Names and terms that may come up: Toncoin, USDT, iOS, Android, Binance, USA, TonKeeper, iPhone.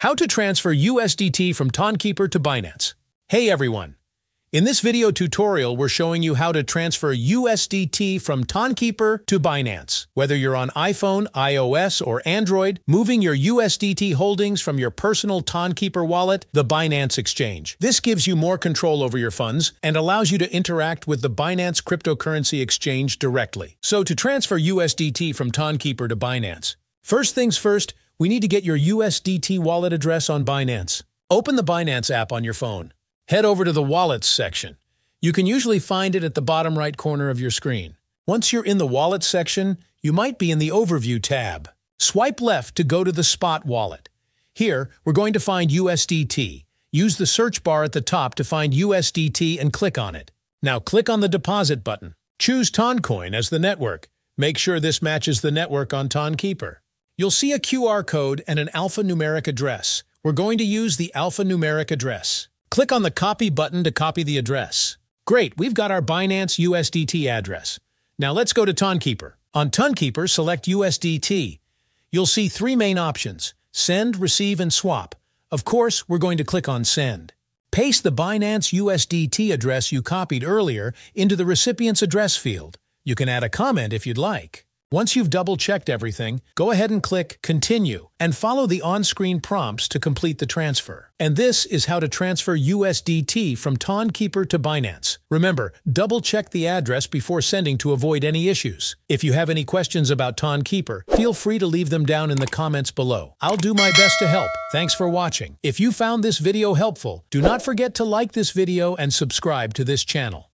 How to transfer USDT from TonKeeper to Binance. Hey everyone! In this video tutorial, we're showing you how to transfer USDT from TonKeeper to Binance. Whether you're on iPhone, iOS, or Android, moving your USDT holdings from your personal TonKeeper wallet, the Binance exchange. This gives you more control over your funds and allows you to interact with the Binance cryptocurrency exchange directly. So to transfer USDT from TonKeeper to Binance, first things first, we need to get your USDT wallet address on Binance. Open the Binance app on your phone. Head over to the Wallets section. You can usually find it at the bottom right corner of your screen. Once you're in the Wallets section, you might be in the Overview tab. Swipe left to go to the Spot Wallet. Here, we're going to find USDT. Use the search bar at the top to find USDT and click on it. Now click on the Deposit button. Choose TonCoin as the network. Make sure this matches the network on TonKeeper. You'll see a QR code and an alphanumeric address. We're going to use the alphanumeric address. Click on the Copy button to copy the address. Great, we've got our Binance USDT address. Now let's go to TonKeeper. On TonKeeper, select USDT. You'll see three main options: Send, Receive, and Swap. Of course, we're going to click on Send. Paste the Binance USDT address you copied earlier into the recipient's address field. You can add a comment if you'd like. Once you've double-checked everything, go ahead and click Continue and follow the on-screen prompts to complete the transfer. And this is how to transfer USDT from TonKeeper to Binance. Remember, double-check the address before sending to avoid any issues. If you have any questions about TonKeeper, feel free to leave them down in the comments below. I'll do my best to help. Thanks for watching. If you found this video helpful, do not forget to like this video and subscribe to this channel.